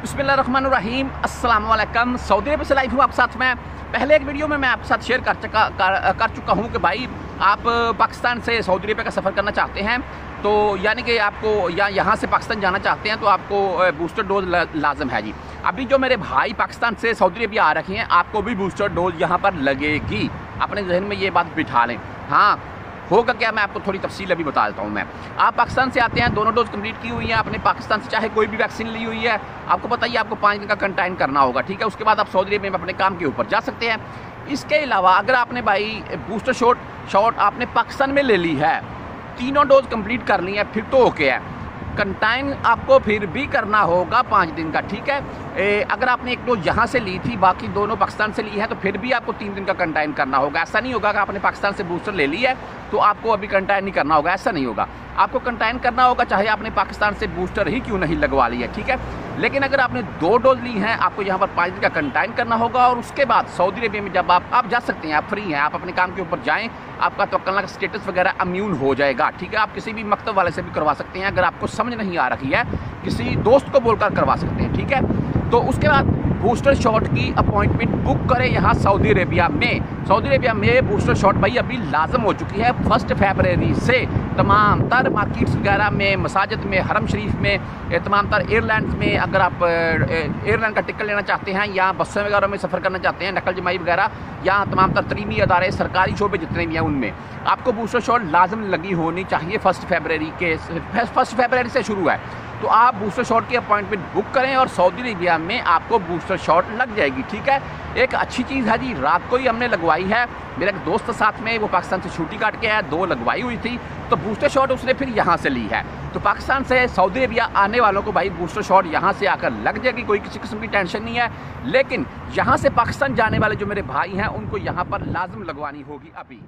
बिस्मिल्लाहिर्रहमानिर्रहीम, अस्सलाम वालेकुम। सऊदी अरब से लाइव हूँ आप साथ में। पहले एक वीडियो में मैं आपके साथ शेयर कर चुका हूँ कि भाई आप पाकिस्तान से सऊदी अरब का सफ़र करना चाहते हैं तो यानी कि आपको यहाँ से पाकिस्तान जाना चाहते हैं तो आपको बूस्टर डोज लाजम है जी। अभी जो मेरे भाई पाकिस्तान से सऊदी अरब आ रखे हैं आपको भी बूस्टर डोज यहाँ पर लगेगी, अपने जहन में ये बात बिठा लें। हाँ होगा क्या, मैं आपको थोड़ी तफसील अभी बता देता हूँ। मैं आप पाकिस्तान से आते हैं, दोनों डोज कंप्लीट की हुई है आपने पाकिस्तान से, चाहे कोई भी वैक्सीन ली हुई है, आपको पता ही आपको 5 दिन का कंटाइन करना होगा, ठीक है। उसके बाद आप सऊदी अरब में अपने काम के ऊपर जा सकते हैं। इसके अलावा अगर आपने भाई बूस्टर शॉट आपने पाकिस्तान में ले ली है, तीनों डोज कंप्लीट कर ली है, फिर तो ओके है। कंटाइन आपको फिर भी करना होगा 5 दिन का, ठीक है। अगर आपने एक डोज यहाँ से ली थी, बाकी दोनों पाकिस्तान से ली है, तो फिर भी आपको 3 दिन का कंटाइन करना होगा। ऐसा नहीं होगा कि आपने पाकिस्तान से बूस्टर ले ली है तो आपको अभी कंटाइन नहीं करना होगा, ऐसा नहीं होगा। आपको कंटाइन करना होगा चाहे आपने पाकिस्तान से बूस्टर ही क्यों नहीं लगवा ली है, ठीक है। लेकिन अगर आपने 2 डोज ली हैं आपको यहाँ पर 5 दिन का कंटाइन करना होगा। और उसके बाद सऊदी अरबिया में जब आप जा सकते हैं, आप फ्री हैं, आप अपने काम के ऊपर जाएँ, आपका तवक्कलना का स्टेटस वगैरह इम्यून हो जाएगा, ठीक है। आप किसी भी मकतब वाले से भी करवा सकते हैं, अगर आपको समझ नहीं आ रही है किसी दोस्त को बोलकर करवा सकते हैं, ठीक है। तो उसके बाद बूस्टर शॉट की अपॉइंटमेंट बुक करें यहाँ सऊदी अरेबिया में। सऊदी अरेबिया में बूस्टर शॉट भाई अभी लाजम हो चुकी है। 1 फरवरी से तमाम तर मार्केट्स वगैरह में, मसाजिद में, हरम शरीफ में, तमाम तर एयरलाइंस में, अगर आप एयरलाइन का टिकट लेना चाहते हैं या बसों वगैरह में सफ़र करना चाहते हैं, नकल जमाई वगैरह, या तमाम तर तलीमी अदारे, सरकारी शोबे जितने भी हैं, उनमें आपको बूस्टर शॉट लाजम लगी होनी चाहिए। 1 फरवरी से शुरू है, तो आप बूस्टर शॉट की अपॉइंटमेंट बुक करें और सऊदी अरेबिया में आपको बूस्टर शॉट लग जाएगी, ठीक है। एक अच्छी चीज़ है जी, रात को ही हमने लगवाई है, मेरा एक दोस्त साथ में, वो पाकिस्तान से छुट्टी काट के आया, 2 लगवाई हुई थी, तो बूस्टर शॉट उसने फिर यहाँ से ली है। तो पाकिस्तान से सऊदी अरेबिया आने वालों को भाई बूस्टर शॉट यहाँ से आकर लग जाएगी, कोई किसी किस्म की टेंशन नहीं है। लेकिन यहाँ से पाकिस्तान जाने वाले जो मेरे भाई हैं उनको यहाँ पर लाजम लगवानी होगी अभी।